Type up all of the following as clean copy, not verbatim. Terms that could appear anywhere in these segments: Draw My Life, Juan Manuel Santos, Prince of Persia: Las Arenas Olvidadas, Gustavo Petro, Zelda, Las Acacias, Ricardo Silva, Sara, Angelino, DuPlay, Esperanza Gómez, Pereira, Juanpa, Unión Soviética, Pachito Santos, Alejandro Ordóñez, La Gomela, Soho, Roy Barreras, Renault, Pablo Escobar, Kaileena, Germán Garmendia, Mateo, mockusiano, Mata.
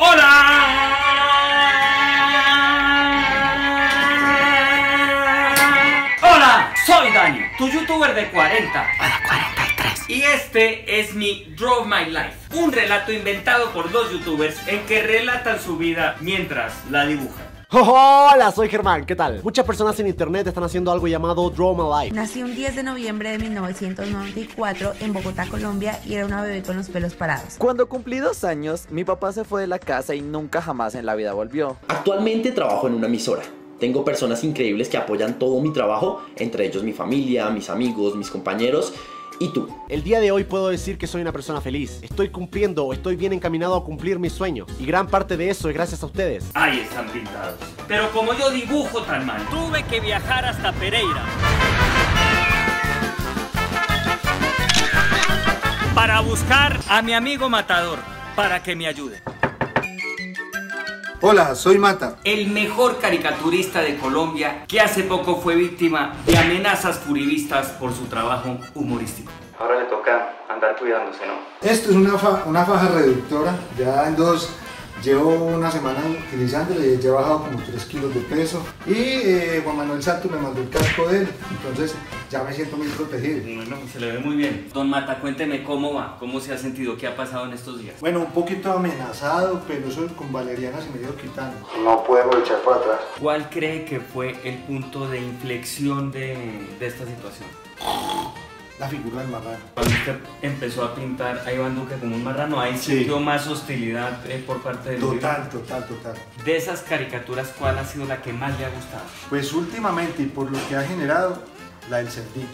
¡Hola! ¡Hola! Soy Dani, tu youtuber de 40. Bueno, 43. Y este es mi Draw My Life, un relato inventado por dos youtubers en que relatan su vida mientras la dibujan. Hola, soy Germán, ¿qué tal? Muchas personas en internet están haciendo algo llamado Draw My Life. Nací un 10 de noviembre de 1994 en Bogotá, Colombia, y era una bebé con los pelos parados. Cuando cumplí 2 años, mi papá se fue de la casa y nunca jamás en la vida volvió. Actualmente trabajo en una emisora. Tengo personas increíbles que apoyan todo mi trabajo, entre ellos mi familia, mis amigos, mis compañeros. ¿Y tú? El día de hoy puedo decir que soy una persona feliz. Estoy cumpliendo o estoy bien encaminado a cumplir mis sueños. Y gran parte de eso es gracias a ustedes. Ahí están pintados. Pero como yo dibujo tan mal, tuve que viajar hasta Pereira para buscar a mi amigo Matador para que me ayude. Hola, soy Mata, el mejor caricaturista de Colombia, que hace poco fue víctima de amenazas furibistas por su trabajo humorístico. Ahora le toca andar cuidándose, ¿no? Esto es una faja reductora, ya en 2, llevo una semana utilizándola y ya he bajado como 3 kilos de peso. Y Juan Manuel Santos me mandó el casco de él, entonces ya me siento muy protegido. Bueno, se le ve muy bien. Don Mata, cuénteme cómo va, cómo se ha sentido, qué ha pasado en estos días. Bueno, un poquito amenazado, pero eso con valeriana se me dio quitando. No puedo echar para atrás. ¿Cuál cree que fue el punto de inflexión de esta situación? La figura del marrano. Cuando usted empezó a pintar a Iván Duque como un marrano, ahí sí sintió más hostilidad por parte del... Total. De esas caricaturas, ¿cuál ha sido la que más le ha gustado? Pues últimamente, y por lo que ha generado, la del cerdito.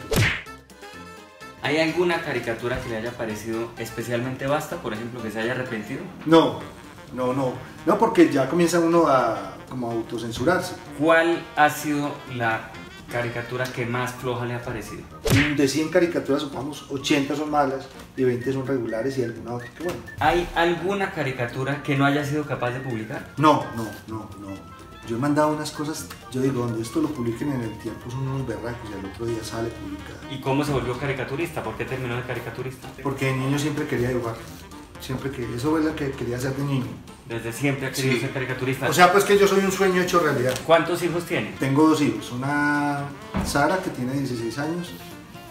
¿Hay alguna caricatura que le haya parecido especialmente vasta, por ejemplo, que se haya arrepentido? No, porque ya comienza uno a como autocensurarse. ¿Cuál ha sido la caricatura que más floja le ha parecido? De 100 caricaturas, supongamos, 80 son malas y 20 son regulares y alguna otra que bueno. ¿Hay alguna caricatura que no haya sido capaz de publicar? No. Yo he mandado unas cosas, yo digo, donde esto lo publiquen en el tiempo son unos berracos y al otro día sale publicado. ¿Y cómo se volvió caricaturista? ¿Por qué terminó de caricaturista? Porque de niño siempre quería dibujar. Siempre que eso es lo que quería hacer de niño. Desde siempre ha querido ser caricaturista. O sea, pues que yo soy un sueño hecho realidad. ¿Cuántos hijos tiene? Tengo 2 hijos. Una Sara, que tiene 16 años,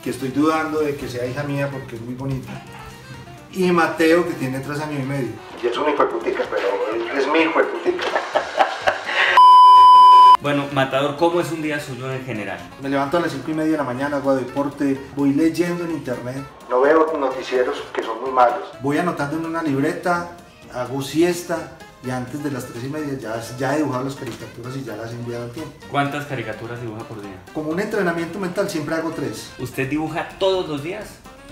que estoy dudando de que sea hija mía porque es muy bonita. Y Mateo, que tiene 3 años y medio. Y es un hijo de putica, pero es mi hijo de putica. Bueno, Matador, ¿cómo es un día suyo en general? Me levanto a las 5:30 de la mañana, hago deporte, voy leyendo en internet. No veo noticieros que son muy malos. Voy anotando en una libreta, hago siesta y antes de las 3:30 ya he dibujado las caricaturas y ya las he enviado al tiempo. ¿Cuántas caricaturas dibuja por día? Como un entrenamiento mental siempre hago 3. ¿Usted dibuja todos los días?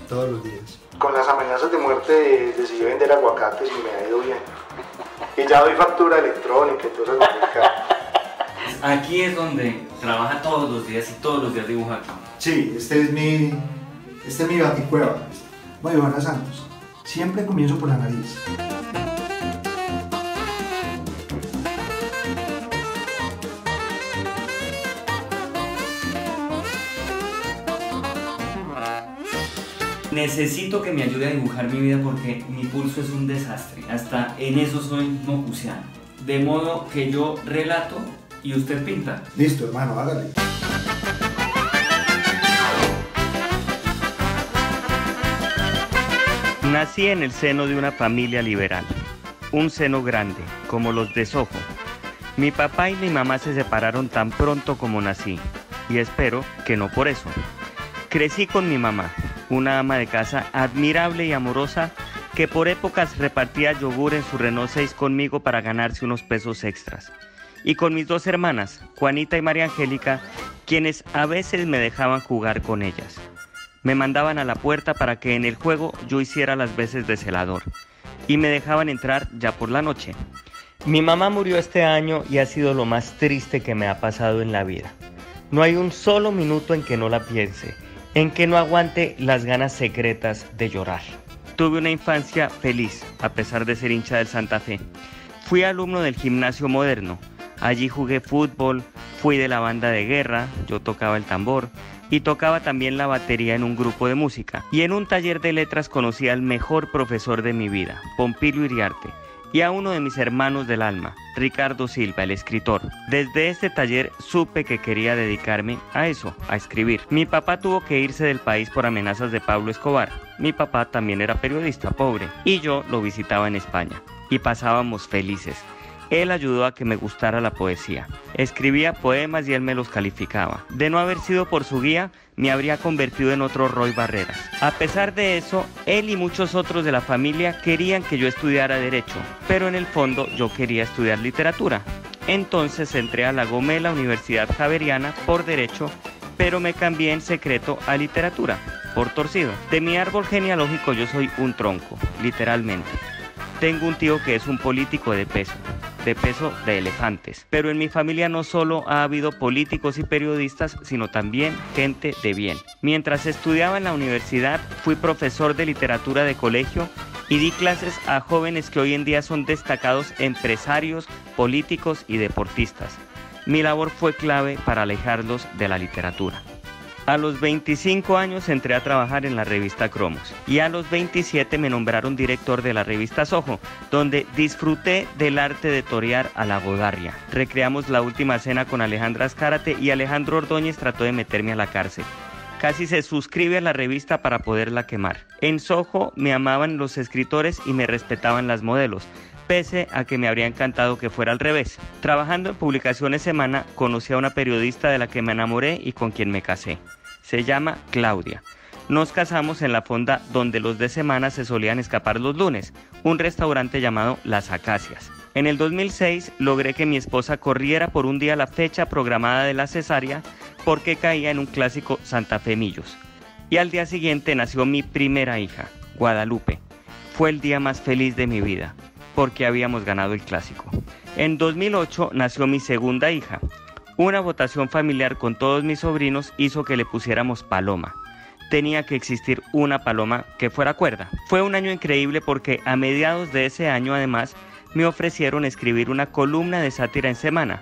Todos los días. Con las amenazas de muerte decidí vender aguacates y me ha ido bien. Y ya doy factura electrónica, entonces lo complicado. Aquí es donde trabaja todos los días y todos los días dibuja aquí. Sí, este es mi baticueva. Voy a Iván Santos. Siempre comienzo por la nariz. Necesito que me ayude a dibujar mi vida porque mi pulso es un desastre. Hasta en eso soy mockusiano. De modo que yo relato y usted pinta. Listo, hermano, hágale. Nací en el seno de una familia liberal. Un seno grande, como los de Soho. Mi papá y mi mamá se separaron tan pronto como nací. Y espero que no por eso. Crecí con mi mamá, una ama de casa admirable y amorosa, que por épocas repartía yogur en su Renault 6 conmigo para ganarse unos pesos extras. Y con mis 2 hermanas, Juanita y María Angélica, quienes a veces me dejaban jugar con ellas. Me mandaban a la puerta para que en el juego yo hiciera las veces de celador, y me dejaban entrar ya por la noche. Mi mamá murió este año y ha sido lo más triste que me ha pasado en la vida. No hay un solo minuto en que no la piense, en que no aguante las ganas secretas de llorar. Tuve una infancia feliz, a pesar de ser hincha del Santa Fe. Fui alumno del gimnasio moderno. Allí jugué fútbol, fui de la banda de guerra, yo tocaba el tambor y tocaba también la batería en un grupo de música. Y en un taller de letras conocí al mejor profesor de mi vida, Pompilio Uriarte, y a uno de mis hermanos del alma, Ricardo Silva, el escritor. Desde este taller supe que quería dedicarme a eso, a escribir. Mi papá tuvo que irse del país por amenazas de Pablo Escobar. Mi papá también era periodista, pobre, y yo lo visitaba en España, y pasábamos felices. Él ayudó a que me gustara la poesía. Escribía poemas y él me los calificaba. De no haber sido por su guía, me habría convertido en otro Roy Barreras. A pesar de eso, él y muchos otros de la familia querían que yo estudiara Derecho, pero en el fondo yo quería estudiar Literatura. Entonces entré a La Gomela, Universidad Javeriana, por Derecho, pero me cambié en secreto a Literatura, por torcido. De mi árbol genealógico yo soy un tronco, literalmente. Tengo un tío que es un político de peso de elefantes. Pero en mi familia no solo ha habido políticos y periodistas, sino también gente de bien. Mientras estudiaba en la universidad, fui profesor de literatura de colegio y di clases a jóvenes que hoy en día son destacados empresarios, políticos y deportistas. Mi labor fue clave para alejarlos de la literatura. A los 25 años entré a trabajar en la revista Cromos y a los 27 me nombraron director de la revista Soho, donde disfruté del arte de torear a la Godarria. Recreamos La Última Cena con Alejandra Azcárate y Alejandro Ordóñez trató de meterme a la cárcel. Casi se suscribe a la revista para poderla quemar. En Soho me amaban los escritores y me respetaban las modelos, pese a que me habría encantado que fuera al revés. Trabajando en Publicaciones Semana, conocí a una periodista de la que me enamoré y con quien me casé. Se llama Claudia. Nos casamos en la fonda donde los de Semana se solían escapar los lunes, un restaurante llamado Las Acacias. En el 2006 logré que mi esposa corriera por un día la fecha programada de la cesárea porque caía en un clásico santafemillos. Y al día siguiente nació mi primera hija, Guadalupe. Fue el día más feliz de mi vida, porque habíamos ganado el clásico. En 2008 nació mi segunda hija. Una votación familiar con todos mis sobrinos hizo que le pusiéramos Paloma. Tenía que existir una paloma que fuera cuerda. Fue un año increíble porque a mediados de ese año, además, me ofrecieron escribir una columna de sátira en Semana,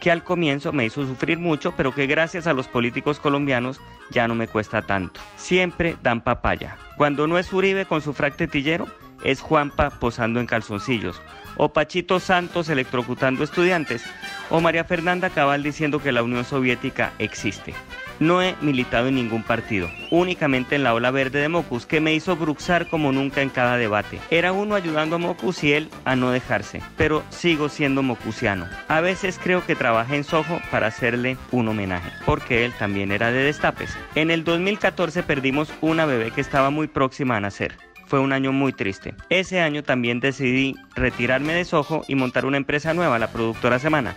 que al comienzo me hizo sufrir mucho, pero que gracias a los políticos colombianos ya no me cuesta tanto. Siempre dan papaya. Cuando no es Uribe con su frac tetillero, es Juanpa posando en calzoncillos, o Pachito Santos electrocutando estudiantes, o María Fernanda Cabal diciendo que la Unión Soviética existe. No he militado en ningún partido, únicamente en la ola verde de Mockus, que me hizo bruxar como nunca en cada debate. Era uno ayudando a Mockus y él a no dejarse, pero sigo siendo mockusiano. A veces creo que trabajé en Soho para hacerle un homenaje, porque él también era de destapes. En el 2014 perdimos una bebé que estaba muy próxima a nacer. Fue un año muy triste. Ese año también decidí retirarme de Soho y montar una empresa nueva, La Productora Semana.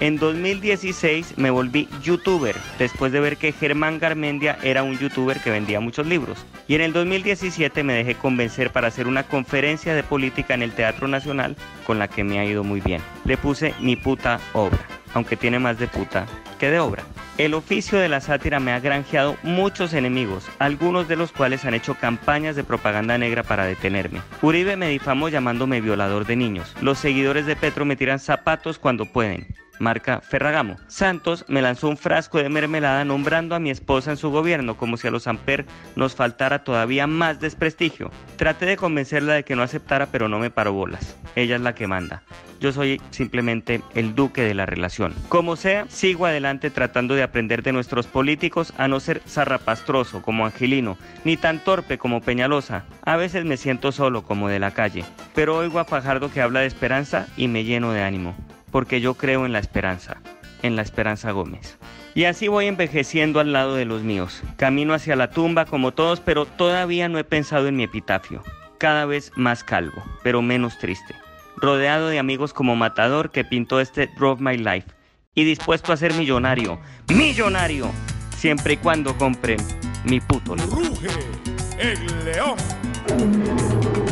En 2016 me volví youtuber, después de ver que Germán Garmendia era un youtuber que vendía muchos libros. Y en el 2017 me dejé convencer para hacer una conferencia de política en el Teatro Nacional, con la que me ha ido muy bien. Le puse Mi Puta Obra, aunque tiene más de puta que de obra. El oficio de la sátira me ha granjeado muchos enemigos, algunos de los cuales han hecho campañas de propaganda negra para detenerme. Uribe me difamó llamándome violador de niños. Los seguidores de Petro me tiran zapatos cuando pueden, marca Ferragamo. Santos me lanzó un frasco de mermelada nombrando a mi esposa en su gobierno, como si a los Amper nos faltara todavía más desprestigio. Traté de convencerla de que no aceptara, pero no me paró bolas. Ella es la que manda. Yo soy simplemente el duque de la relación. Como sea, sigo adelante tratando de aprender de nuestros políticos a no ser zarrapastroso como Angelino, ni tan torpe como Peñalosa. A veces me siento solo como de la calle, pero oigo a Fajardo que habla de esperanza y me lleno de ánimo, porque yo creo en la Esperanza Gómez. Y así voy envejeciendo al lado de los míos. Camino hacia la tumba como todos, pero todavía no he pensado en mi epitafio. Cada vez más calvo, pero menos triste, rodeado de amigos como Matador, que pintó este Draw My Life, y dispuesto a ser millonario, ¡millonario!, siempre y cuando compren mi puto libro. ¡Ruge el león!